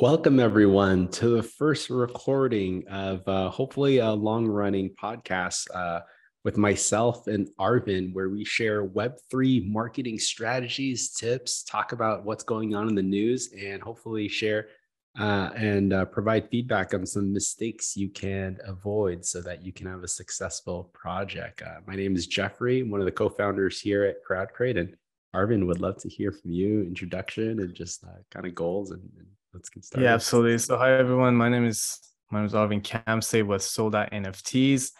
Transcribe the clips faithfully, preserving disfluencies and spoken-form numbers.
Welcome, everyone, to the first recording of uh, hopefully a long-running podcast uh, with myself and Arvin, where we share web three marketing strategies, tips, talk about what's going on in the news, and hopefully share uh, and uh, provide feedback on some mistakes you can avoid so that you can have a successful project. Uh, my name is Jeffrey, one of the co-founders here at CrowdCrate, and Arvin, would love to hear from you, introduction and just uh, kind of goals and, and let's get started. Yeah, absolutely. So hi, everyone. My name is my name is Arvin Khamseh with Sold Out N F Ts.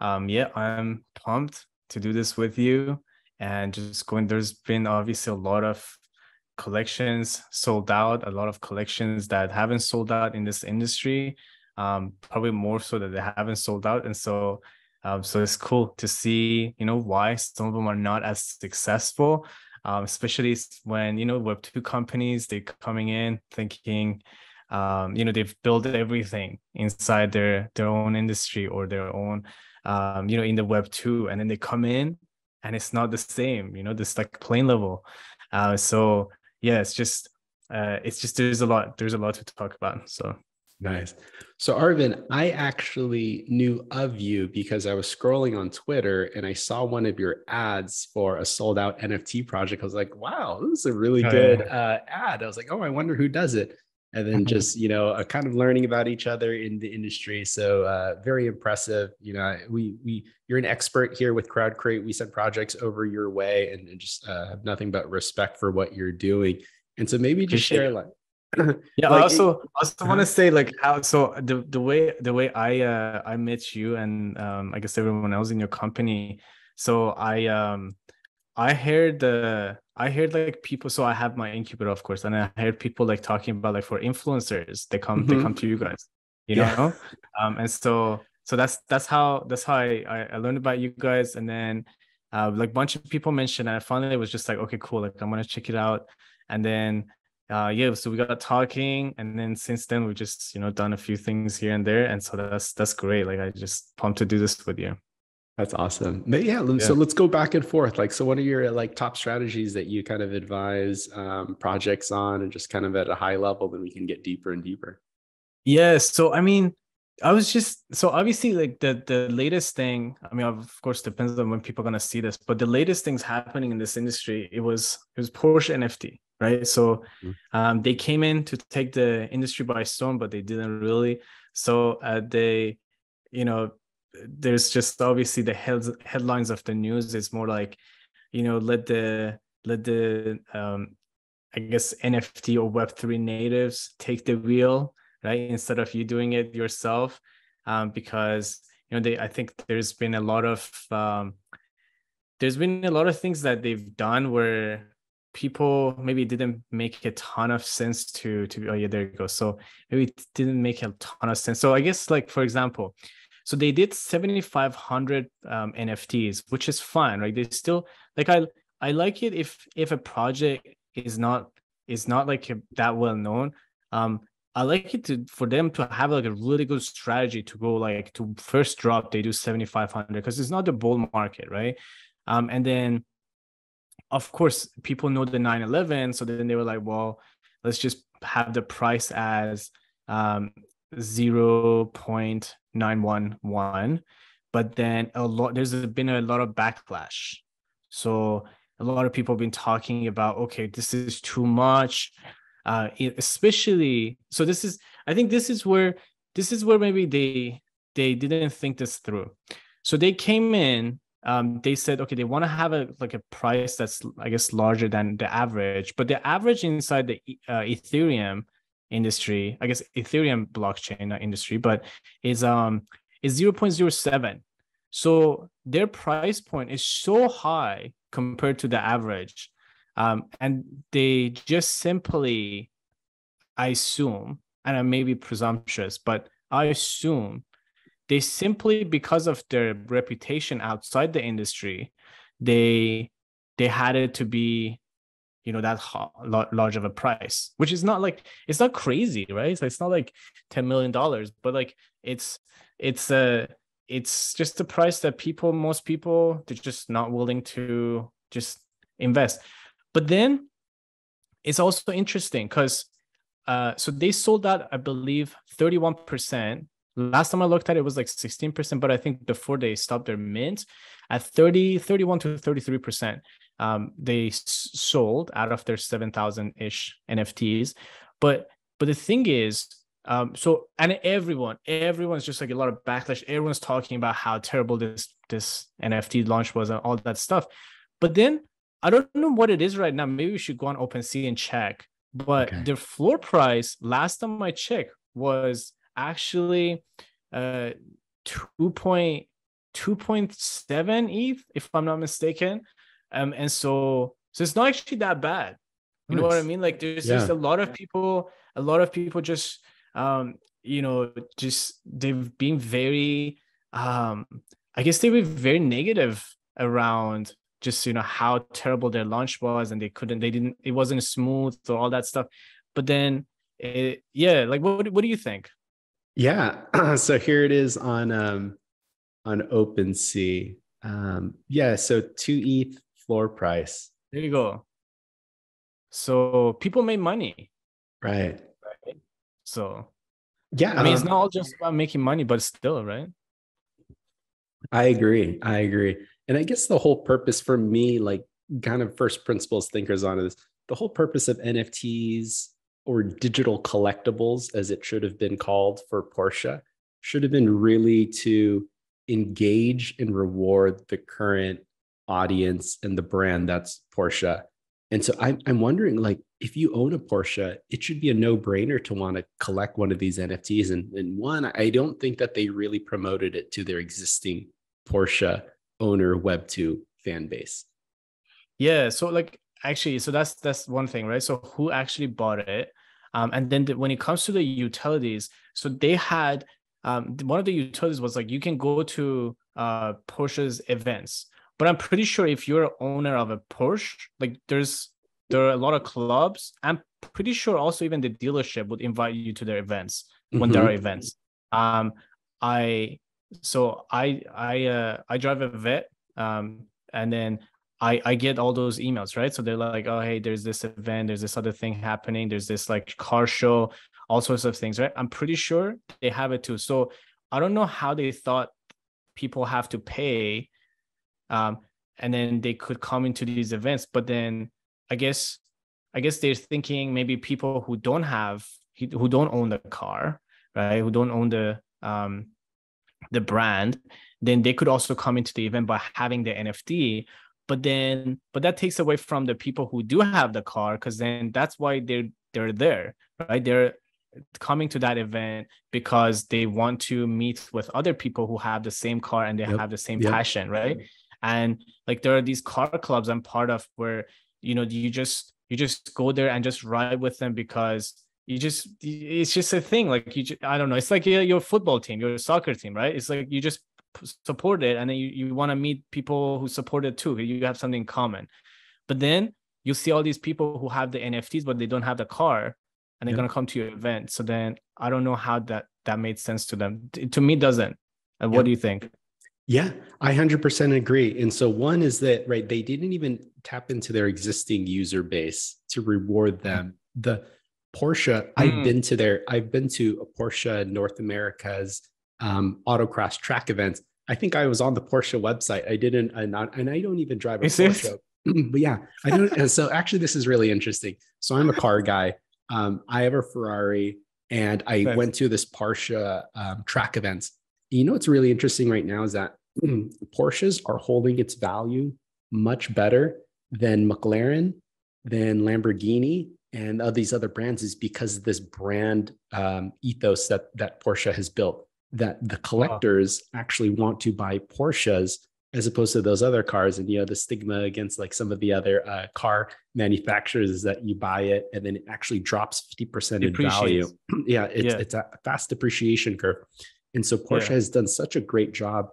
Um, yeah, I'm pumped to do this with you and just going. There's been obviously a lot of collections sold out, a lot of collections that haven't sold out in this industry, um, probably more so that they haven't sold out. And so, um, so it's cool to see, you know, why some of them are not as successful. Um, especially when, you know, web two companies, they're coming in thinking, um, you know, they've built everything inside their, their own industry or their own, um, you know, in the web two. And then they come in and it's not the same, you know, this like plain level. Uh, so, yeah, it's just, uh, it's just there's a lot, there's a lot to talk about. So. Nice. So Arvin, I actually knew of you because I was scrolling on Twitter and I saw one of your ads for a sold out N F T project. I was like, wow, this is a really oh, good yeah. uh, ad. I was like, oh, I wonder who does it. And then just, you know, uh, kind of learning about each other in the industry. So uh, very impressive. You know, we, we, you're an expert here with CrowdCrate. We send projects over your way and, and just uh, have nothing but respect for what you're doing. And so maybe just share like, yeah, like, I also also want to say like how so the the way the way I uh, I met you and um, I guess everyone else in your company. So I um I heard the I heard like people. So I have my incubator, of course, and I heard people like talking about like for influencers they come mm-hmm. they come to you guys, you yeah. know. Um, and so so that's that's how that's how I I, I learned about you guys, and then uh, like a bunch of people mentioned, and I finally was just like, okay, cool, like I'm gonna check it out, and then. Uh, yeah, so we got talking, and then since then we've just, you know, done a few things here and there, and so that's that's great. Like I just pumped to do this with you. That's awesome. But yeah, yeah. So let's go back and forth. Like, so what are your like top strategies that you kind of advise um, projects on, and just kind of at a high level? Then we can get deeper and deeper. Yeah. So I mean, I was just so obviously like the the latest thing. I mean, of course, depends on when people are gonna see this, but the latest things happening in this industry, it was it was Porsche N F T. Right. So um, they came in to take the industry by storm, but they didn't really. So uh, they, you know, there's just obviously the heads, headlines of the news. It's more like, you know, let the let the, um, I guess, N F T or web three natives take the wheel. Right. Instead of you doing it yourself, um, because, you know, they I think there's been a lot of um, there's been a lot of things that they've done where people maybe didn't make a ton of sense to to oh yeah there you go so maybe it didn't make a ton of sense. So I guess like for example, so they did seventy-five hundred um, N F Ts, which is fine, right? They still like I I like it if if a project is not is not like a, that well known. Um, I like it to for them to have like a really good strategy to go like to first drop they do seventy-five hundred because it's not the bull market, right? Um, and then. Of course, people know the nine eleven. So then they were like, well, let's just have the price as um, zero point nine one one. But then a lot, there's been a lot of backlash. So a lot of people have been talking about, okay, this is too much. Uh, especially, so this is, I think this is where, this is where maybe they, they didn't think this through. So they came in. Um, they said, okay, they want to have a like a price that's, I guess, larger than the average. But the average inside the uh, Ethereum industry, I guess, Ethereum blockchain not industry, but is um is zero point zero seven. So their price point is so high compared to the average, um, and they just simply, I assume, and I may be presumptuous, but I assume. They simply, because of their reputation outside the industry, they they had it to be, you know, that ho- large of a price, which is not like it's not crazy, right? So it's not like ten million dollars, but like it's it's a it's just a price that people, most people, they're just not willing to just invest. But then it's also interesting because Uh, so they sold out, I believe, thirty-one percent. Last time I looked at it, it was like sixteen percent, but I think before they stopped their mint at thirty, thirty-one to thirty-three percent, um, they s- sold out of their seven thousand-ish N F Ts. But but the thing is, um, so and everyone, everyone's just like a lot of backlash. Everyone's talking about how terrible this this N F T launch was and all that stuff. But then I don't know what it is right now. Maybe we should go on OpenSea and check. But okay. Their floor price last time I checked was actually uh two point seven E T H, if I'm not mistaken. Um, and so so it's not actually that bad. You nice. Know what I mean? Like there's yeah. just a lot of people, a lot of people just um, you know, just they've been very um, I guess they were very negative around just, you know, how terrible their launch was and they couldn't, they didn't, it wasn't smooth or all that stuff. But then, it, yeah, like, what what do you think? Yeah. So here it is on, um, on OpenSea. Um, yeah. So two E T H floor price. There you go. So people made money. Right. Right. So, yeah. I mean, um, it's not all just about making money, but still, right? I agree. I agree. And I guess the whole purpose for me, like kind of first principles thinkers on this, the whole purpose of N F Ts or digital collectibles, as it should have been called for Porsche, should have been really to engage and reward the current audience and the brand that's Porsche. And so I'm, I'm wondering, like, if you own a Porsche, it should be a no-brainer to want to collect one of these N F Ts. And, and one, I don't think that they really promoted it to their existing Porsche owner Web two fan base. Yeah, so like actually, so that's that's one thing, right? So who actually bought it? Um, and then the, when it comes to the utilities, so they had um, one of the utilities was like you can go to uh, Porsche's events, but I'm pretty sure if you're an owner of a Porsche, like there's there are a lot of clubs. I'm pretty sure also even the dealership would invite you to their events when mm-hmm. there are events. Um, I. So I I uh, I drive a Vet, um, and then I I get all those emails, right? So they're like, oh hey, there's this event, there's this other thing happening, there's this like car show, all sorts of things, right? I'm pretty sure they have it too. So I don't know how they thought people have to pay, um, and then they could come into these events. But then I guess I guess they're thinking maybe people who don't have who don't own the car, right? Who don't own the um. the brand, then they could also come into the event by having the N F T, but then but that takes away from the people who do have the car, because then that's why they're they're there, right? They're coming to that event because they want to meet with other people who have the same car and they yep. have the same yep. passion, right? And like there are these car clubs I'm part of where, you know, you just you just go there and just ride with them because you just, it's just a thing. Like, you, just, I don't know. It's like your, your football team, your soccer team, right? It's like you just support it. And then you, you want to meet people who support it too. You have something in common. But then you see all these people who have the N F Ts, but they don't have the car and they're yeah. going to come to your event. So then I don't know how that, that made sense to them. It, to me, doesn't. And yeah. What do you think? Yeah, I one hundred percent agree. And so one is that, right, they didn't even tap into their existing user base to reward them. The Porsche, I've mm. been to their, I've been to a Porsche North America's um, autocross track events. I think I was on the Porsche website. I didn't, I not, and I don't even drive a is Porsche, it? But yeah, I don't. So actually, this is really interesting. So I'm a car guy. Um, I have a Ferrari, and I Thanks. went to this Porsche um, track events. You know, what's really interesting right now is that mm, Porsches are holding its value much better than McLaurin, than Lamborghini, and of these other brands is because of this brand um, ethos that, that Porsche has built, that the collectors wow. actually want to buy Porsches as opposed to those other cars. And, you know, the stigma against like some of the other uh, car manufacturers is that you buy it and then it actually drops fifty percent in value. yeah, it's, yeah, it's a fast depreciation curve. And so Porsche yeah. has done such a great job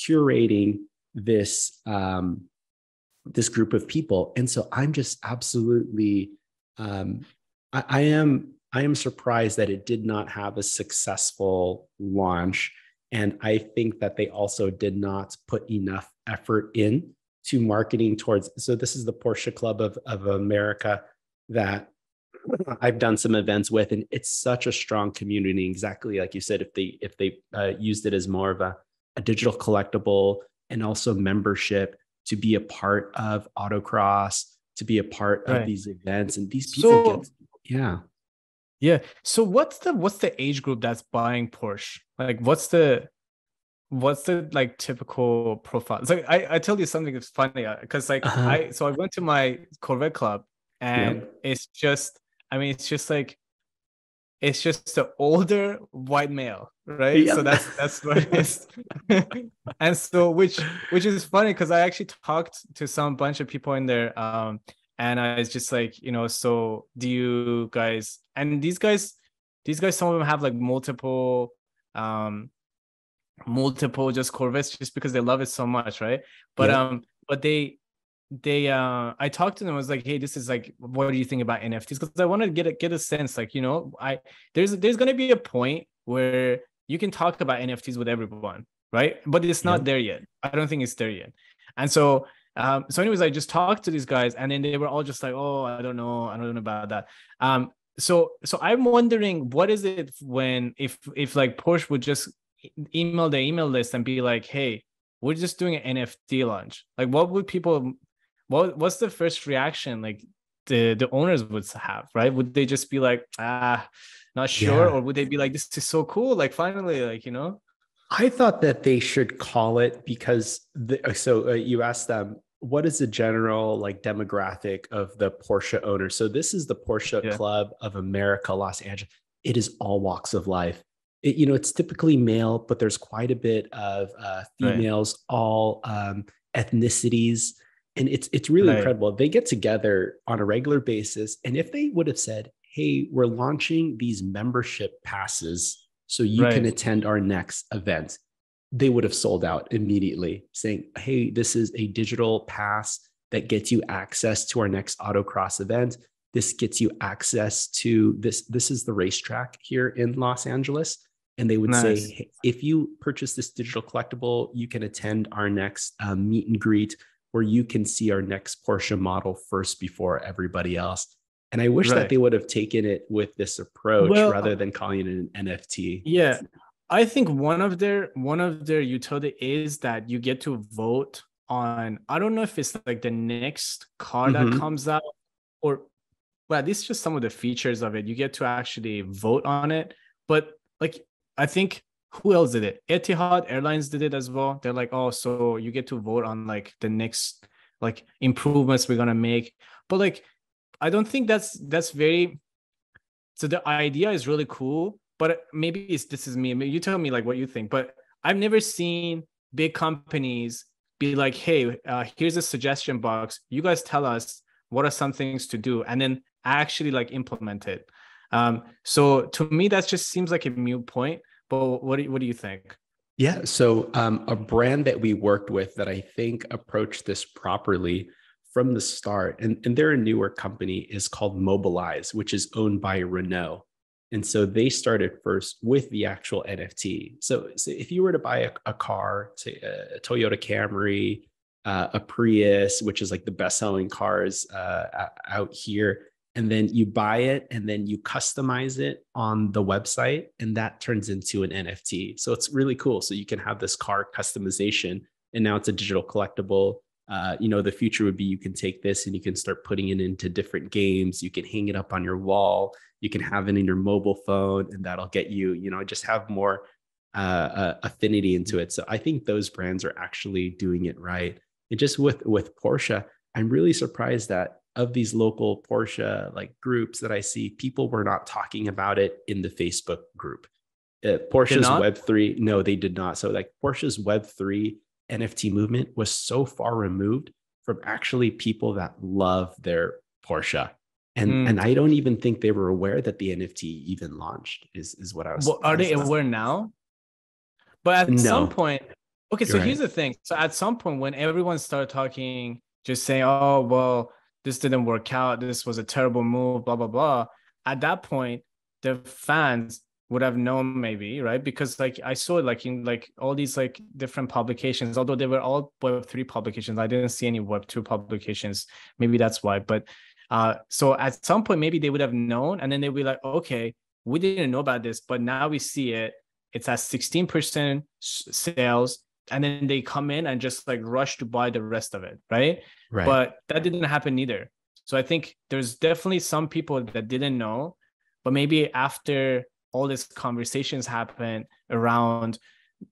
curating this, um, this group of people. And so I'm just absolutely... Um, I, I am I am surprised that it did not have a successful launch, and I think that they also did not put enough effort in to marketing towards. So this is the Porsche Club of, of America that I've done some events with, and it's such a strong community. Exactly like you said, if they if they uh, used it as more of a, a digital collectible and also membership to be a part of autocross, to be a part right. of these events, and these people so, get, yeah. Yeah. So what's the what's the age group that's buying Porsche? Like what's the what's the like typical profile? So I, I tell you something that's funny because like uh-huh. I so I went to my Corvette club and yeah. it's just I mean it's just like it's just the older white male, right? Yeah. So that's that's what it is. And so which which is funny because I actually talked to some bunch of people in there um and I was just like, you know, so do you guys, and these guys, these guys, some of them have like multiple, um, multiple just Corvettes just because they love it so much. Right. But, yeah. um, but they, they, uh, I talked to them. I was like, hey, this is like, what do you think about N F Ts? Cause I wanted to get a, get a sense, like, you know, I, there's, there's going to be a point where you can talk about N F Ts with everyone. Right. But it's not yeah. there yet. I don't think it's there yet. And so, Um, so anyways, I just talked to these guys and then they were all just like, oh, I don't know. I don't know about that. Um, so, so I'm wondering what is it when, if, if like Porsche would just email the email list and be like, hey, we're just doing an N F T launch. Like what would people, what, what's the first reaction? Like the, the owners would have, right? Would they just be like, ah, not sure. Yeah. Or would they be like, this is so cool. Like finally, like, you know, I thought that they should call it because the, so uh, you asked them, what is the general like demographic of the Porsche owner? So this is the Porsche yeah. Club of America, Los Angeles. It is all walks of life. It, you know, it's typically male, but there's quite a bit of uh, females, right. all um, ethnicities. And it's, it's really right. incredible. They get together on a regular basis. And if they would have said, hey, we're launching these membership passes so you right. can attend our next event, they would have sold out immediately saying, hey, this is a digital pass that gets you access to our next autocross event. This gets you access to this. This is the racetrack here in Los Angeles. And they would nice. say, hey, if you purchase this digital collectible, you can attend our next uh, meet and greet where you can see our next Porsche model first before everybody else. And I wish right. that they would have taken it with this approach well, rather than calling it an N F T. Yeah. I think one of their one of their utility is that you get to vote on, I don't know if it's like the next car mm-hmm. that comes out or well, at least just some of the features of it. You get to actually vote on it. But like, I think who else did it? Etihad Airlines did it as well. They're like, oh, so you get to vote on like the next like improvements we're going to make. But like, I don't think that's that's very. So the idea is really cool. But maybe it's, this is me. Maybe you tell me like what you think. But I've never seen big companies be like, "Hey, uh, here's a suggestion box. You guys tell us what are some things to do," and then actually like implement it. Um, so to me, that just seems like a moot point. But what do you, what do you think? Yeah. So um, a brand that we worked with that I think approached this properly from the start, and and they're a newer company, is called Mobilize, which is owned by Renault. And so they started first with the actual N F T. So, so if you were to buy a, a car, say a Toyota Camry, uh, a Prius, which is like the best-selling cars uh, out here, and then you buy it and then you customize it on the website, and that turns into an N F T. So it's really cool. So you can have this car customization, and now it's a digital collectible. Uh, you know, the future would be you can take this and you can start putting it into different games. You can hang it up on your wall. You can have it in your mobile phone, and that'll get you, you know, just have more uh, uh, affinity into it. So I think those brands are actually doing it right. And just with with Porsche, I'm really surprised that of these local Porsche like groups that I see, people were not talking about it in the Facebook group. Uh, Porsche's Web three, no, they did not. So like Porsche's Web three N F T movement was so far removed from actually people that love their Porsche. And mm. and I don't even think they were aware that the N F T even launched is, is what I was. Well, are they aware now? But at no. some point, okay, so You're here's right. the thing. So at some point when everyone started talking, just saying, oh, well, this didn't work out. This was a terrible move, blah, blah, blah. At that point, the fans would have known maybe, right? Because like I saw like in like all these like different publications, although they were all Web three publications, I didn't see any Web two publications. Maybe that's why. But Uh, so at some point, maybe they would have known, and then they'd be like, okay, we didn't know about this, but now we see it. It's at sixteen percent sales. And then they come in and just like rush to buy the rest of it. Right. Right. But that didn't happen either. So I think there's definitely some people that didn't know, but maybe after all these conversations happen around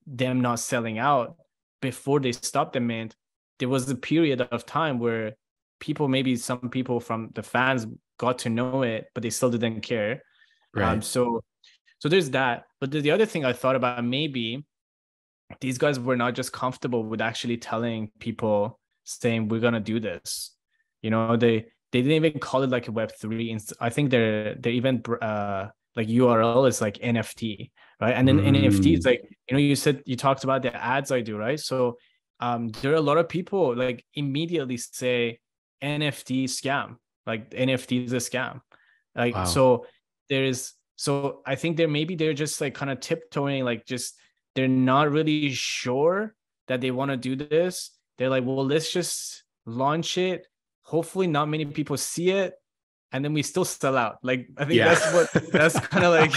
them not selling out, before they stopped the mint, there was a period of time where people, maybe some people from the fans got to know it, but they still didn't care. Right. Um, so, so there's that. But the other thing I thought about, maybe these guys were not just comfortable with actually telling people, saying, we're going to do this. You know, they, they didn't even call it like a Web three. I think they're, they're even uh, like U R L is like N F T, right? And then mm. N F T is like, you know, you said, you talked about the ads I do, right? So um, there are a lot of people like immediately say N F T scam, like N F T is a scam. Like, wow. so there is, so I think there, maybe they're just like kind of tiptoeing, like just, they're not really sure that they want to do this. They're like, well, let's just launch it. Hopefully not many people see it. And then we still sell out. Like, I think yeah. that's what, that's kind of like,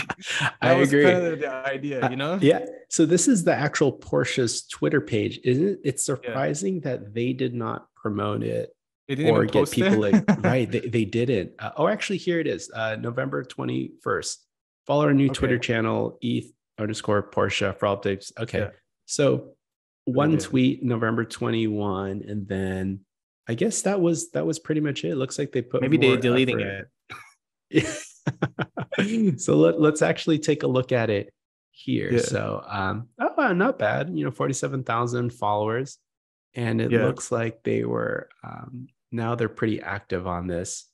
I agree. Kind of the idea, you know? Uh, yeah. So this is the actual Porsche's Twitter page. Isn't it? It's surprising yeah. that they did not promote it. They didn't or get people it. Like, right. They, they didn't. Uh, oh, actually here it is. Uh, November twenty-first. Follow our new okay. Twitter channel, E T H underscore Porsche for updates. Okay. Yeah. So one yeah. tweet, November twenty-first. And then I guess that was, that was pretty much it. It looks like they put, maybe they're deleting effort. It. So let, let's actually take a look at it here. Yeah. So, um, oh, not bad. You know, forty-seven thousand followers, and it yeah. looks like they were, um, now they're pretty active on this.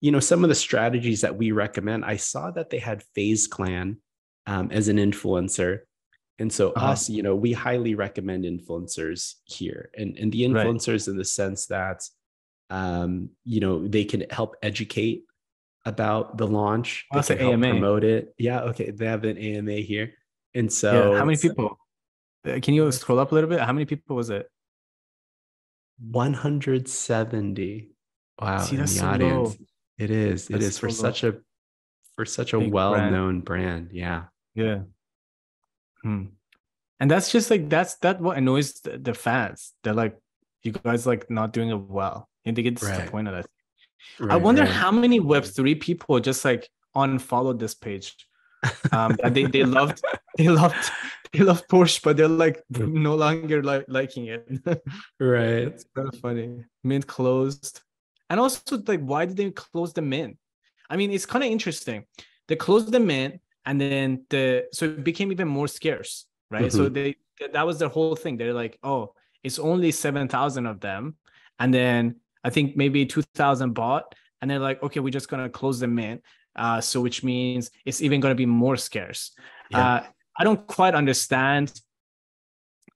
You know, some of the strategies that we recommend, I saw that they had FaZe Clan um, as an influencer. And so uh-huh. us, you know, we highly recommend influencers here, and, and the influencers right. in the sense that, um, you know, they can help educate about the launch, they can help promote it. Yeah. Okay. They have an A M A here. And so yeah. how many people, can you scroll up a little bit? How many people was it? one hundred seventy. Wow. See, that's so low. It is. It that's is for so such low. a, for such a big well-known brand. brand. Yeah. Yeah. Hmm. And that's just like, that's that what annoys the, the fans. They're like, you guys like not doing it well. And they get disappointed. Right. Right, I wonder right. how many Web three people just like unfollowed this page. Um, they they loved they loved they loved Porsche, but they're like no longer like liking it. Right. It's kind of funny. Mint closed, and also like, why did they close the mint? I mean, it's kind of interesting. They closed the mint. And then the, so it became even more scarce, right? Mm-hmm. So they, that was their whole thing. They're like, oh, it's only seven thousand of them. And then I think maybe two thousand bought, and they're like, okay, we're just going to close the mint. Uh, so which means it's even going to be more scarce. Yeah. Uh, I don't quite understand,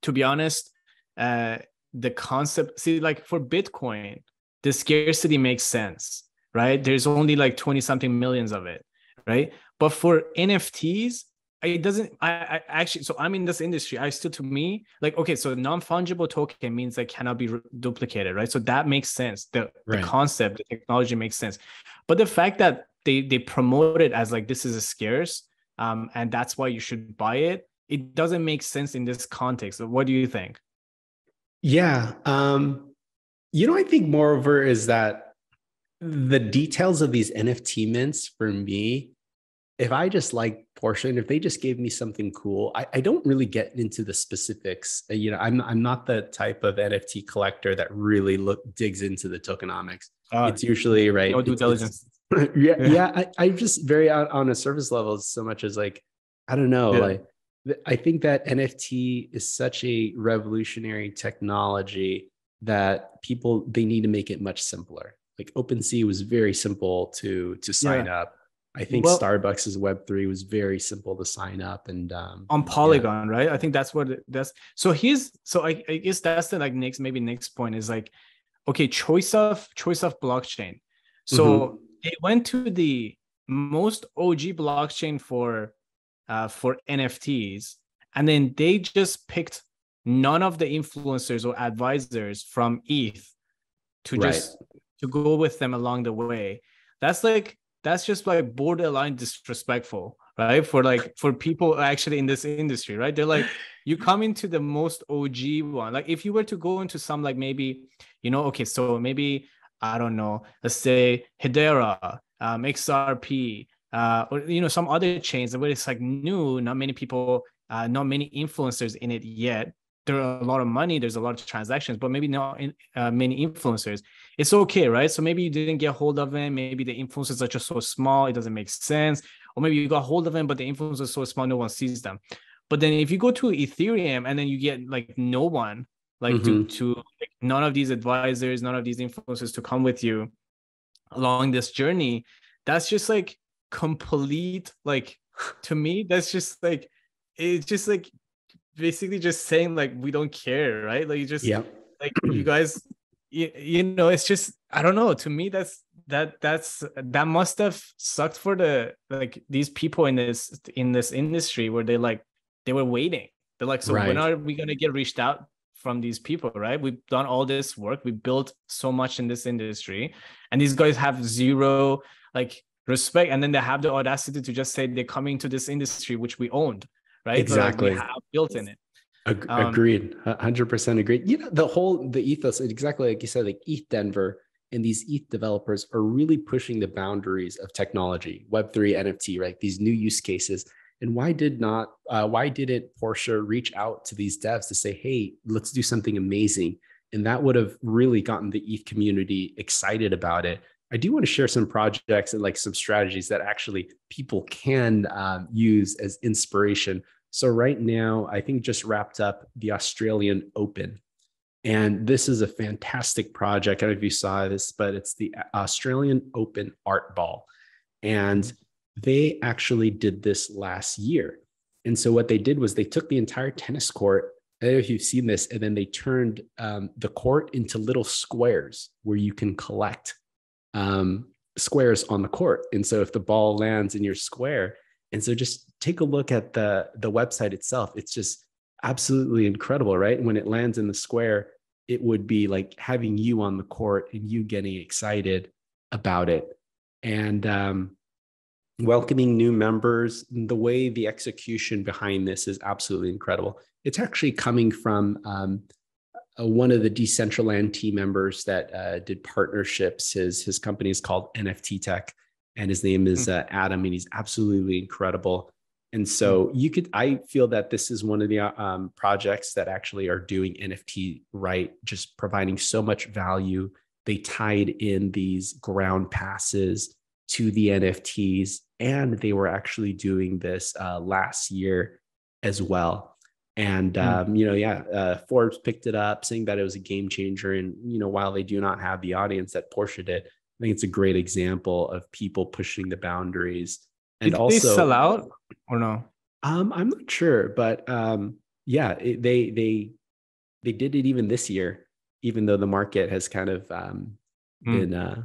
to be honest, uh, the concept. See, like for Bitcoin, the scarcity makes sense, right? There's only like twenty something millions of it, right? But for N F Ts, it doesn't, I, I actually, so I'm in this industry. I still, to me, like, okay, so non-fungible token means they cannot be re- duplicated, right? So that makes sense. The, right. the concept, the technology makes sense. But the fact that they, they promote it as like, this is a scarce, um, and that's why you should buy it. It doesn't make sense in this context. So what do you think? Yeah. Um, you know, I think moreover is that the details of these N F T mints for me, if I just like Porsche, and if they just gave me something cool, I, I don't really get into the specifics. You know, I'm I'm not the type of N F T collector that really look digs into the tokenomics. Uh, it's usually right. No due diligence. Yeah, yeah. yeah I, I'm just very on, on a surface level, so much as like, I don't know. Yeah. Like, I think that N F T is such a revolutionary technology that people, they need to make it much simpler. Like OpenSea was very simple to to sign yeah. up. I think well, Starbucks' Web three was very simple to sign up, and um, on Polygon, yeah. right? I think that's what it, that's. So here's so I, I guess that's the like next maybe next point is like, okay, choice of choice of blockchain. So mm-hmm. they went to the most O G blockchain for uh, for N F Ts, and then they just picked none of the influencers or advisors from E T H to right. just to go with them along the way. That's like, that's just like borderline disrespectful, right? For like, for people actually in this industry, right? They're like, you come into the most O G one. Like if you were to go into some, like maybe, you know, okay, so maybe, I don't know, let's say Hedera, um, X R P, uh, or, you know, some other chains where it's like new, not many people, uh, not many influencers in it yet. There are a lot of money, there's a lot of transactions, but maybe not in, uh, many influencers. It's okay, right? So maybe you didn't get hold of them. Maybe the influencers are just so small, it doesn't make sense. Or maybe you got hold of them, but the influencers are so small, no one sees them. But then if you go to Ethereum and then you get like no one, like mm-hmm. to, to like, none of these advisors, none of these influencers to come with you along this journey, that's just like complete, like to me, that's just like, it's just like, basically just saying like we don't care, right? Like you just yeah. like you guys you, you know it's just I don't know, to me that's that that's that must have sucked for the like these people in this in this industry where they like they were waiting. They're like, so right. when are we going to get reached out from these people, right? We've done all this work, we built so much in this industry, and these guys have zero like respect, and then they have the audacity to just say they're coming to this industry which we owned. Right? Exactly. Like we have built in it. Ag- um, agreed. one hundred percent agreed. You know, the whole, the ethos, exactly like you said, like E T H Denver and these E T H developers are really pushing the boundaries of technology, Web three, N F T, right? These new use cases. And why did not, uh, why didn't Porsche reach out to these devs to say, hey, let's do something amazing? And that would have really gotten the E T H community excited about it. I do want to share some projects and like some strategies that actually people can um, use as inspiration. So right now, I think just wrapped up the Australian Open. And this is a fantastic project. I don't know if you saw this, but it's the Australian Open Art Ball. And they actually did this last year. And so what they did was they took the entire tennis court, I don't know if you've seen this, and then they turned um, the court into little squares where you can collect um, squares on the court. And so if the ball lands in your square, and so just take a look at the, the website itself. It's just absolutely incredible, right? When it lands in the square, it would be like having you on the court and you getting excited about it and um, welcoming new members. The way the execution behind this is absolutely incredible. It's actually coming from um, uh, one of the Decentraland team members that uh, did partnerships. His, his company is called N F T Tech. And his name is uh, Adam, and he's absolutely incredible. And so you could, I feel that this is one of the um, projects that actually are doing N F T right, just providing so much value. They tied in these ground passes to the N F Ts, and they were actually doing this uh, last year as well. And, um, you know, yeah, uh, Forbes picked it up saying that it was a game changer. And, you know, while they do not have the audience that Porsche did, I think it's a great example of people pushing the boundaries. And did also, they sell out or no? Um, I'm not sure, but um, yeah, it, they they they did it even this year, even though the market has kind of um, mm. been, uh,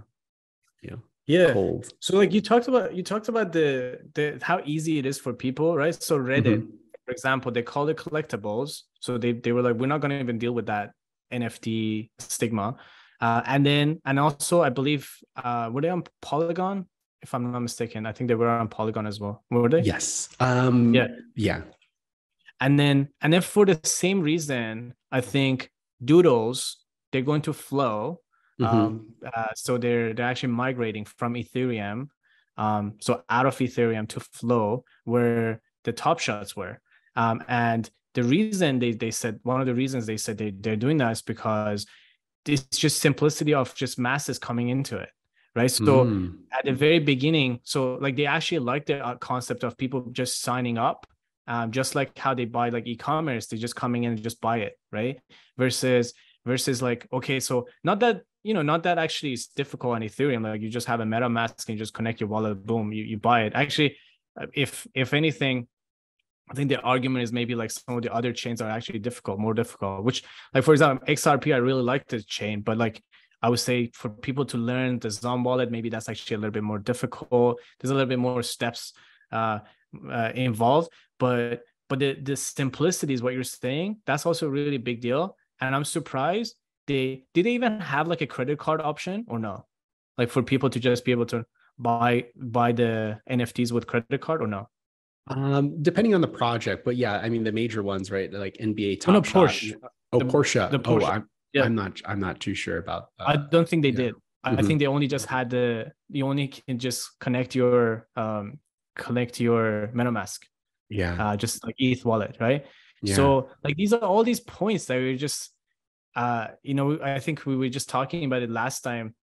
you know, yeah. cold. So like you talked about, you talked about the the how easy it is for people, right? So Reddit, mm-hmm. for example, they call it collectibles. So they they were like, we're not going to even deal with that N F T stigma. Uh, and then, and also, I believe, uh, were they on Polygon? If I'm not mistaken, I think they were on Polygon as well. Were they? Yes. Um, yeah. Yeah. And then, and then for the same reason, I think Doodles, they're going to Flow. Mm-hmm. Um, uh, so they're they're actually migrating from Ethereum, um, so out of Ethereum to Flow, where the top shots were. Um, and the reason they they said one of the reasons they said they they're doing that is because it's just simplicity of just masses coming into it, right? So mm. at the very beginning, so like they actually like the concept of people just signing up, um, just like how they buy like e-commerce, they're just coming in and just buy it, right? Versus versus like, okay, so not that, you know, not that actually it's difficult on Ethereum, like you just have a MetaMask and just connect your wallet, boom, you, you buy it. Actually, if if anything, I think the argument is maybe like some of the other chains are actually difficult, more difficult, which like, for example, X R P, I really like the chain, but like I would say for people to learn the Zom wallet, maybe that's actually a little bit more difficult. There's a little bit more steps uh, uh, involved, but but the, the simplicity is what you're saying. That's also a really big deal. And I'm surprised they do they even have like a credit card option or no? Like for people to just be able to buy buy the N F Ts with credit card or no? Um, depending on the project, but yeah, I mean the major ones, right? Like N B A Top oh, no, Porsche. Shot. Oh, the, Porsche. The Porsche. Oh, I'm, yeah. I'm not. I'm not too sure about. Uh, I don't think they yeah. did. Mm-hmm. I think they only just had the. You only can just connect your um, connect your MetaMask. Yeah. Uh, just like E T H wallet, right? Yeah. So like these are all these points that we just, uh, you know, I think we were just talking about it last time.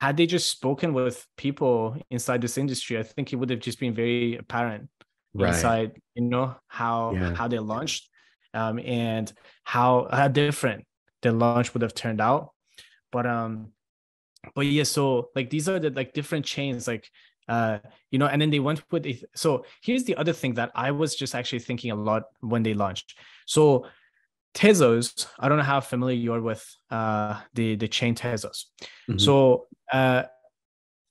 Had they just spoken with people inside this industry, I think it would have just been very apparent right. inside, you know, how yeah. how they launched um, and how how different the launch would have turned out. But um, but yeah, so like these are the like different chains, like uh, you know, and then they went with it. So here's the other thing that I was just actually thinking a lot when they launched. So Tezos, I don't know how familiar you are with uh, the, the chain Tezos. Mm-hmm. So uh,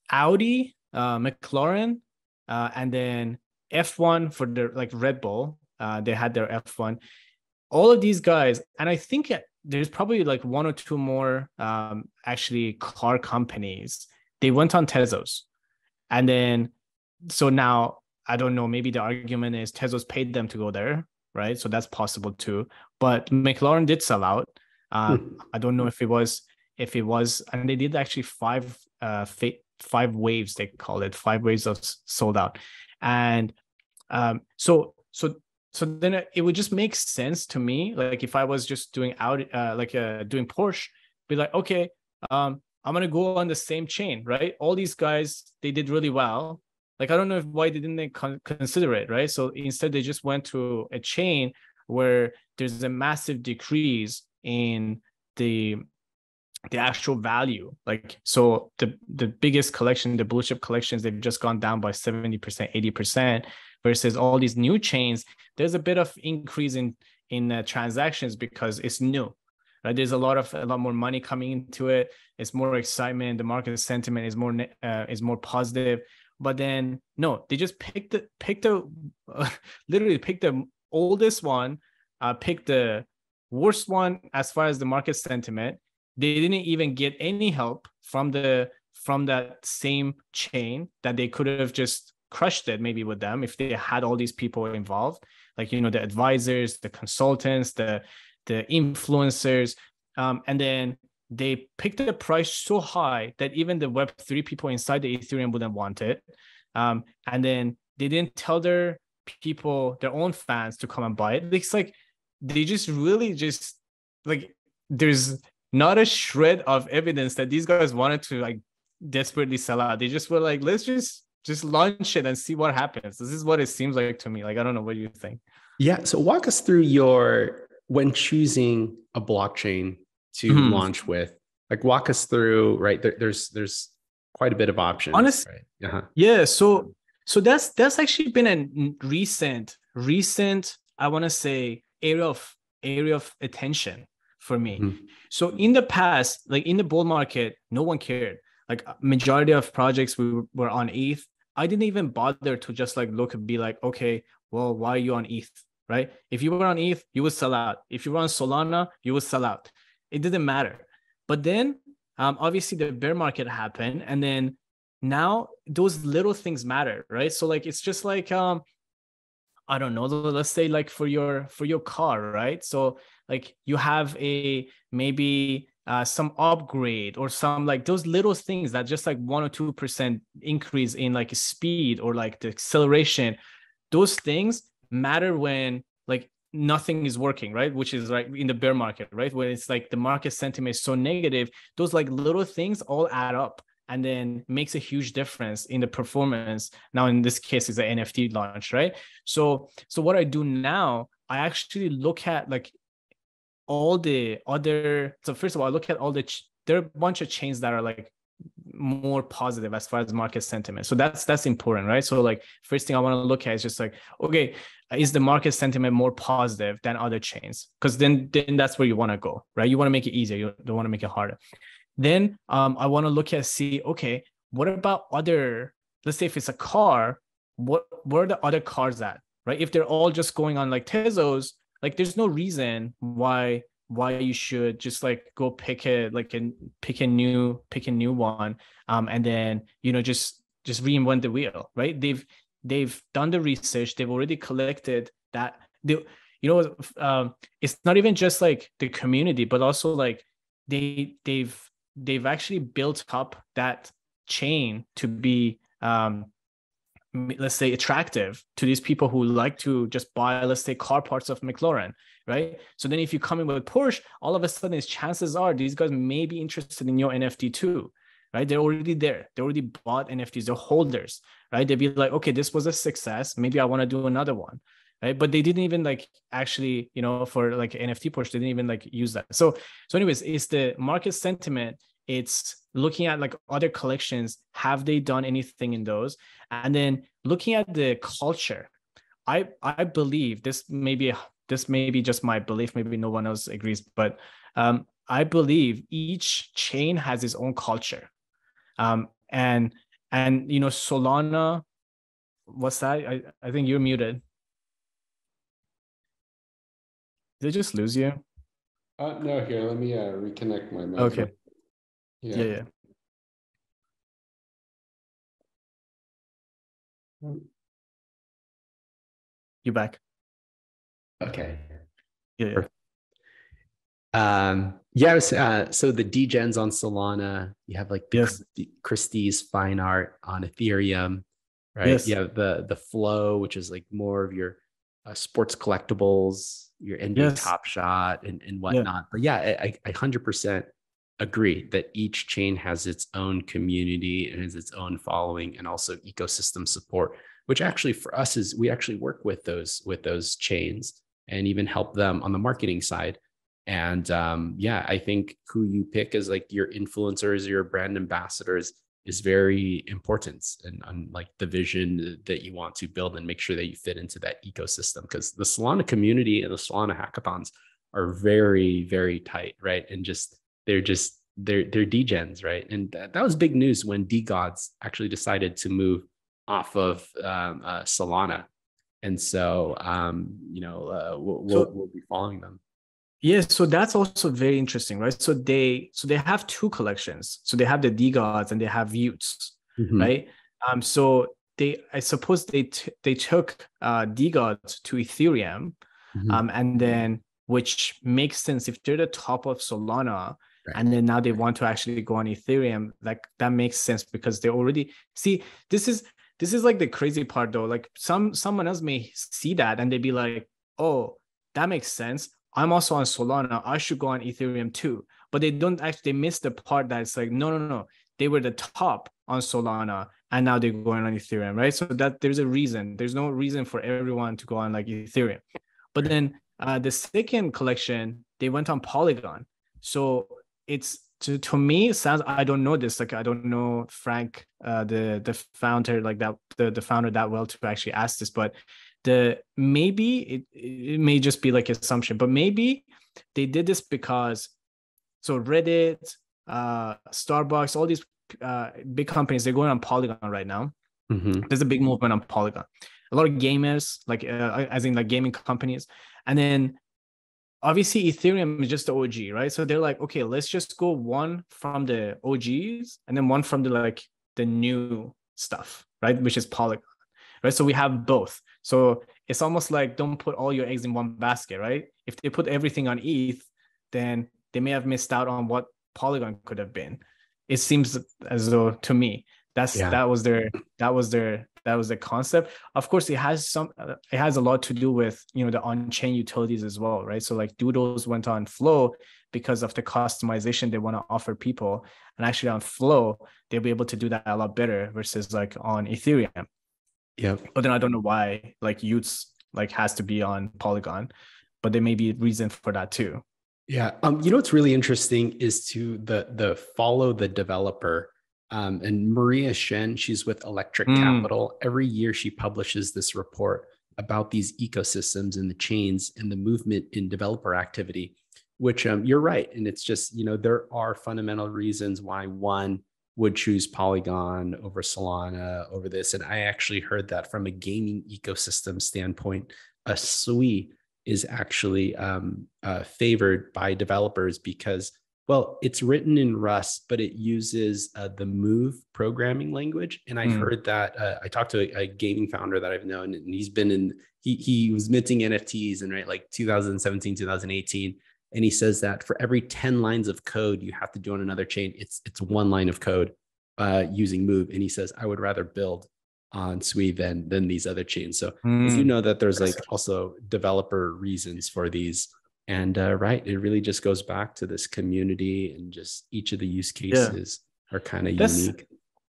Audi, uh, McLaurin, uh, and then F one for their like Red Bull, uh, they had their F one. All of these guys, and I think there's probably like one or two more um, actually car companies, they went on Tezos. And then, so now, I don't know, maybe the argument is Tezos paid them to go there, right? So that's possible too. But McLaurin did sell out. Uh, mm. I don't know if it was, if it was, and they did actually five, uh, fa- five waves, they call it, five waves of sold out. And um, so, so, so then it would just make sense to me. Like if I was just doing out, uh, like uh, doing Porsche, be like, okay, um, I'm going to go on the same chain, right? All these guys, they did really well. Like, I don't know if why they didn't con- consider it, right? So instead they just went to a chain where there's a massive decrease in the the actual value. Like, so the, the biggest collection, the blue chip collections, they've just gone down by seventy percent, eighty percent, versus all these new chains, there's a bit of increase in, in uh, transactions because it's new, right? There's a lot of, a lot more money coming into it. It's more excitement. The market sentiment is more, uh, is more positive. But then, no, they just picked the, picked the, uh, literally picked the oldest one, uh, picked the worst one as far as the market sentiment. They didn't even get any help from the from that same chain that they could have just crushed it maybe with them if they had all these people involved, like, you know, the advisors, the consultants, the the influencers, um, and then they picked the price so high that even the Web three people inside the Ethereum wouldn't want it, um, and then they didn't tell their people, their own fans, to come and buy it. It's like they just really just like there's not a shred of evidence that these guys wanted to like desperately sell out. They just were like, let's just just launch it and see what happens. This is what it seems like to me. Like, I don't know, what do you think? Yeah. So walk us through your, when choosing a blockchain to mm-hmm. launch with, like walk us through, right? There, there's, there's quite a bit of options. Honestly, right? uh-huh. yeah. So, so that's, that's actually been a recent, recent, I want to say area of, area of attention for me. Mm-hmm. So in the past, like in the bull market, no one cared. Like majority of projects we were on E T H. I didn't even bother to just like look and be like, okay, well, why are you on E T H, right? If you were on E T H, you would sell out. If you were on Solana, you would sell out. It didn't matter. But then um, obviously the bear market happened. And then now those little things matter, right? So like, it's just like, um, I don't know, let's say like for your, for your car, right? So like you have a, maybe uh, some upgrade or some like those little things that just like one or two percent increase in like speed or like the acceleration, those things matter when like nothing is working, right? Which is like in the bear market, right? When it's like the market sentiment is so negative, those like little things all add up and then makes a huge difference in the performance. Now, in this case, it's an N F T launch, right? So, so what I do now, I actually look at like all the other, so first of all, I look at all the, ch- there are a bunch of chains that are like more positive as far as market sentiment. So that's, that's important, right? So like, first thing I want to look at is just like, okay, is the market sentiment more positive than other chains? Because then, then that's where you want to go, right? You want to make it easier. You don't want to make it harder. Then um, I want to look at, see, okay, what about other, let's say if it's a car, what, where are the other cars at, right? If they're all just going on like Tezos, like there's no reason why why you should just like go pick a like and pick a new pick a new one, um, and then you know just just reinvent the wheel, right? They've they've done the research, they've already collected that. They, you know, um, it's not even just like the community, but also like they they've they've actually built up that chain to be, um, let's say, attractive to these people who like to just buy, let's say, car parts of McLaurin, right? So then if you come in with Porsche, all of a sudden, it's chances are these guys may be interested in your N F T too, right? They're already there. They already bought N F Ts. They're holders, right? They'd be like, okay, this was a success. Maybe I want to do another one, right? But they didn't even like actually, you know, for like N F T Porsche, they didn't even like use that. So, so anyways, it's the market sentiment. It's looking at like other collections. Have they done anything in those? And then looking at the culture. I I believe this may be this may be just my belief. Maybe no one else agrees, but um, I believe each chain has its own culture. Um, and and you know Solana, what's that? I I think you're muted. Did I just lose you? Uh, no, here. Let me uh, reconnect my mic. Okay. Yeah. yeah, yeah. You're back. Okay. Yeah. Um. Yeah. Was, uh, so the D gens on Solana, you have like yes. Christie's Fine Art on Ethereum, right? Yes. You have the the Flow, which is like more of your uh, sports collectibles, your N B A yes. Top Shot, and and whatnot. Yeah. But yeah, I I one hundred percent agree that each chain has its own community and has its own following, and also ecosystem support, which actually for us is we actually work with those with those chains and even help them on the marketing side. And um, yeah, I think who you pick as like your influencers, your brand ambassadors is very important, and on like the vision that you want to build and make sure that you fit into that ecosystem, because the Solana community and the Solana hackathons are very, very tight, right? And just They're just, they're, they're D gens, right? And that, that was big news when DGods actually decided to move off of um, uh, Solana. And so, um, you know, uh, we'll, so, we'll, we'll be following them. Yes. Yeah, so that's also very interesting, right? So they, so they have two collections. So they have the DGods and they have Utes, mm-hmm. right? Um, so they, I suppose they, t- they took uh, DGods to Ethereum, mm-hmm. um, and then, which makes sense if they're the top of Solana, right. And then now they want to actually go on Ethereum. Like that makes sense because they already see this is this is like the crazy part though. Like some someone else may see that and they'd be like, "Oh, that makes sense. I'm also on Solana. I should go on Ethereum too." But they don't actually miss the part that's like, "No, no, no. They were the top on Solana, and now they're going on Ethereum, right?" So that there's a reason. There's no reason for everyone to go on like Ethereum. But then uh, the second collection, they went on Polygon. So it's to, to me it sounds, I don't know this, like I don't know Frank, uh, the the founder, like that the, the founder that well to actually ask this, but the maybe it, it may just be like assumption, but maybe they did this because so Reddit, uh, Starbucks, all these uh, big companies, they're going on Polygon right now. Mm-hmm. There's a big movement on Polygon. A lot of gamers, like uh, as in like gaming companies, and then. Obviously, Ethereum is just the O G, right? So they're like, okay, let's just go one from the O Gs and then one from the like the new stuff, right? Which is Polygon, right? So we have both. So it's almost like don't put all your eggs in one basket, right? If they put everything on E T H, then they may have missed out on what Polygon could have been. It seems as though to me that's yeah. that was their that was their that was the concept. Of course, it has some. It has a lot to do with you know the on-chain utilities as well, right? So like Doodles went on Flow because of the customization they want to offer people, and actually on Flow they'll be able to do that a lot better versus like on Ethereum. Yeah. But then I don't know why like Utes like has to be on Polygon, but there may be a reason for that too. Yeah. Um. You know what's really interesting is to the the follow the developer. Um, and Maria Shen, she's with Electric mm. Capital. Every year she publishes this report about these ecosystems and the chains and the movement in developer activity, which um, you're right. And it's just, you know, there are fundamental reasons why one would choose Polygon over Solana over this. And I actually heard that from a gaming ecosystem standpoint, a Sui is actually um, uh, favored by developers because, well, it's written in Rust, but it uses uh, the Move programming language. And I mm. heard that uh, I talked to a, a gaming founder that I've known, and he's been in, he he was minting N F Ts in right like two thousand seventeen, two thousand eighteen. And he says that for every ten lines of code you have to do on another chain, it's it's one line of code uh, using Move. And he says, I would rather build on Sui than than these other chains. So mm. if you know that there's like also developer reasons for these. And uh, right, it really just goes back to this community, and just each of the use cases yeah. are kind of unique.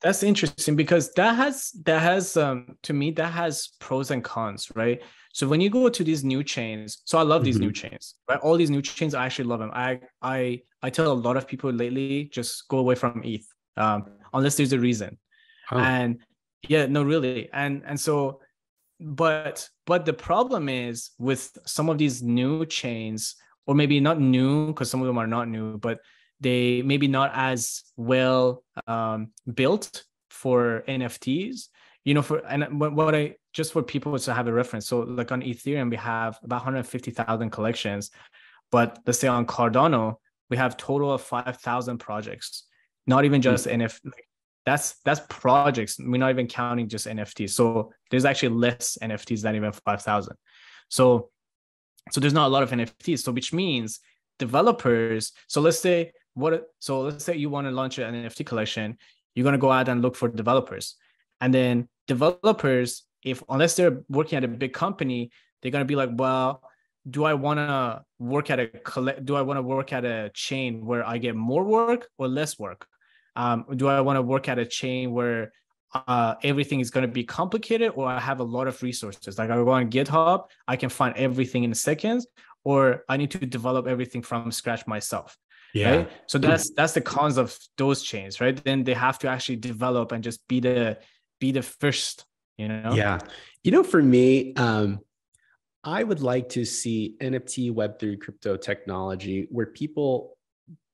That's interesting, because that has that has um, to me that has pros and cons, right? So when you go to these new chains, so I love mm-hmm. these new chains, right? All these new chains, I actually love them. I I I tell a lot of people lately, just go away from E T H um, unless there's a reason. Oh. And yeah, no, really, and and so. But but the problem is with some of these new chains, or maybe not new, because some of them are not new, but they maybe not as well um, built for N F Ts. You know, for and what I just for people to have a reference. So like on Ethereum, we have about one hundred fifty thousand collections, but let's say on Cardano, we have total of five thousand projects. Not even just mm-hmm. N F T. That's that's projects. We're not even counting just N F Ts. So there's actually less N F Ts than even five thousand. So, so there's not a lot of N F Ts. So which means developers. So let's say what. So let's say you want to launch an N F T collection. You're gonna go out and look for developers, and then developers, if unless they're working at a big company, they're gonna be like, well, do I want to work at a do I want to work at a chain where I get more work or less work? Um, do I want to work at a chain where uh, everything is going to be complicated, or I have a lot of resources? Like I go on GitHub, I can find everything in seconds, or I need to develop everything from scratch myself. Yeah. Right? So that's that's the cons of those chains, right? Then they have to actually develop and just be the be the first, you know? Yeah. You know, for me, um, I would like to see N F T, Web three, crypto technology where people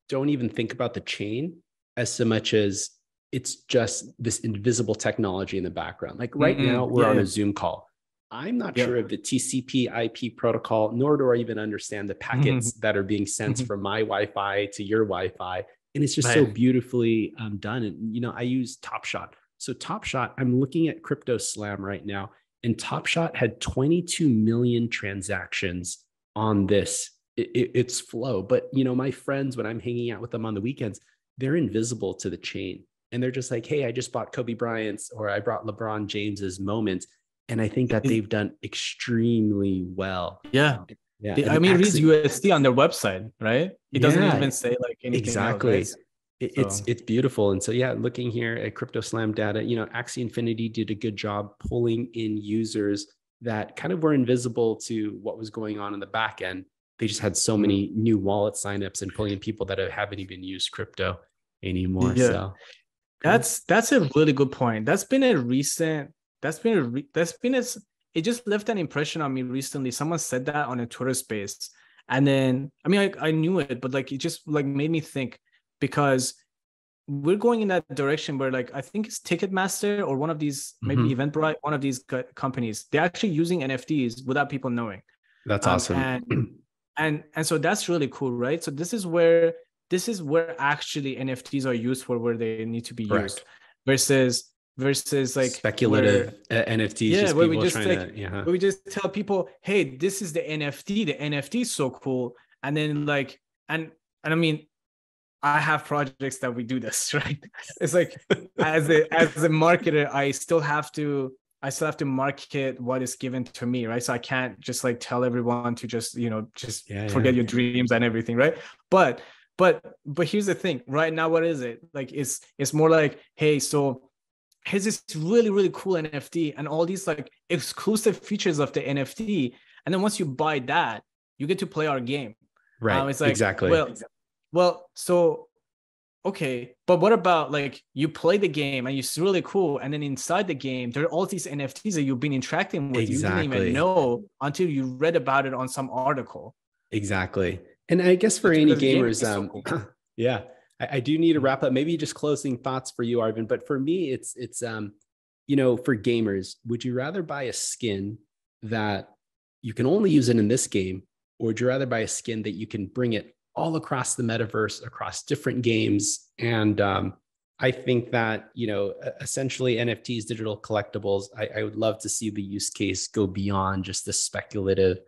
don't even think about the chain as so much as it's just this invisible technology in the background. Like right mm-hmm. now we're yeah. on a Zoom call. I'm not yeah. sure of the T C P I P protocol, nor do I even understand the packets mm-hmm. that are being sent mm-hmm. from my Wi-Fi to your Wi-Fi. And it's just right. so beautifully um, done. And, you know, I use Top Shot. So Top Shot, I'm looking at Crypto Slam right now, and Top Shot had twenty-two million transactions on this. It, it, it's Flow. But, you know, my friends, when I'm hanging out with them on the weekends, they're invisible to the chain. And they're just like, hey, I just bought Kobe Bryant's, or I brought LeBron James's moment. And I think that they've done extremely well. Yeah. yeah. They, I mean, it reads U S D on their website, right? It doesn't yeah. even say like anything. Exactly. Else, right? so. It's it's beautiful. And so, yeah, looking here at Crypto Slam data, you know, Axie Infinity did a good job pulling in users that kind of were invisible to what was going on in the back end. They just had so many new wallet signups and pulling in people that haven't even used crypto anymore. Yeah. So that's that's a really good point. That's been a recent. That's been a. Re, that's been a. It just left an impression on me recently. Someone said that on a Twitter space, and then I mean I I knew it, but like it just like made me think, because we're going in that direction where like I think it's Ticketmaster or one of these maybe mm-hmm. Eventbrite, one of these companies. They're actually using N F Ts without people knowing. That's awesome. Um, and, And and so that's really cool, right? So this is where this is where actually N F Ts are used for where they need to be Correct. used, versus versus like speculative where, N F Ts. Yeah, just where we just like to, yeah. where we just tell people, hey, this is the N F T. The N F T is so cool, and then like and and I mean, I have projects that we do this, right? It's like as a as a marketer, I still have to. I still have to market what is given to me, right? So I can't just like tell everyone to just, you know, just yeah, forget yeah. your dreams and everything, right? But, but, but here's the thing, right now, what is it? Like, it's, it's more like, hey, so here's this really, really cool N F T and all these like exclusive features of the N F T. And then once you buy that, you get to play our game. Right. Um, it's like, exactly. Well, well, so, okay, but what about like you play the game and it's really cool, and then inside the game there are all these N F Ts that you've been interacting with exactly. you didn't even know until you read about it on some article. Exactly, and I guess for any gamers, game um, so cool. yeah, I, I do need to wrap up. Maybe just closing thoughts for you, Arvin. But for me, it's it's um, you know, for gamers, would you rather buy a skin that you can only use it in this game, or would you rather buy a skin that you can bring it all across the metaverse, across different games? And um, I think that, you know, essentially N F Ts, digital collectibles, I, I would love to see the use case go beyond just the speculative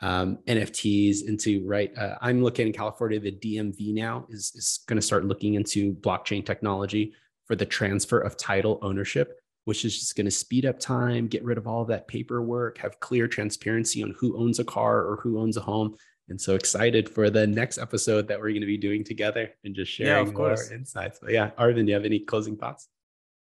um, N F Ts into, right? Uh, I'm looking in California, the D M V now is, is going to start looking into blockchain technology for the transfer of title ownership, which is just going to speed up time, get rid of all of that paperwork, have clear transparency on who owns a car or who owns a home. And so excited for the next episode that we're going to be doing together and just sharing yeah, more insights. But yeah, Arvin, do you have any closing thoughts?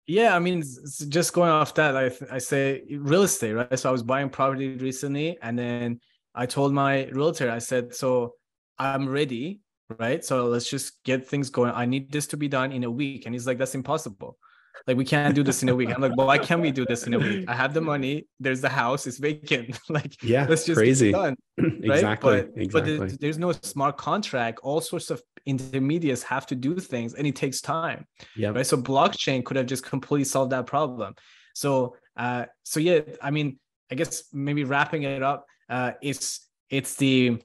Yeah, I mean, just going off that, I, I say real estate, right? So I was buying property recently, and then I told my realtor, I said, so I'm ready, right? So let's just get things going. I need this to be done in a week. And he's like, that's impossible. Like, we can't do this in a week. I'm like, well, why can't we do this in a week? I have the money. There's the house. It's vacant. Like, yeah, let's just crazy. Get done, right? exactly. But, exactly. but there's no smart contract. All sorts of intermediaries have to do things, and it takes time. Yeah. Right. So blockchain could have just completely solved that problem. So, uh, so yeah, I mean, I guess maybe wrapping it up, uh, it's it's the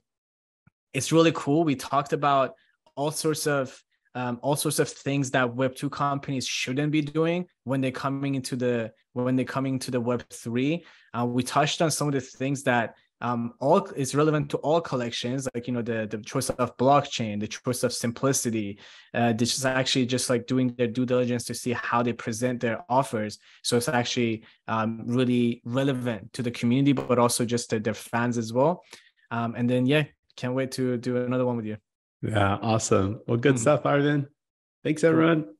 it's really cool. We talked about all sorts of. Um, all sorts of things that Web two companies shouldn't be doing when they're coming into the when they're coming to the Web three. Uh, we touched on some of the things that um, all is relevant to all collections, like you know the the choice of blockchain, the choice of simplicity. Uh, this is actually just like doing their due diligence to see how they present their offers, so it's actually um, really relevant to the community, but also just to their fans as well. Um, and then yeah, can't wait to do another one with you. Yeah, awesome. Well, good mm-hmm. stuff, Arvin. Thanks, everyone.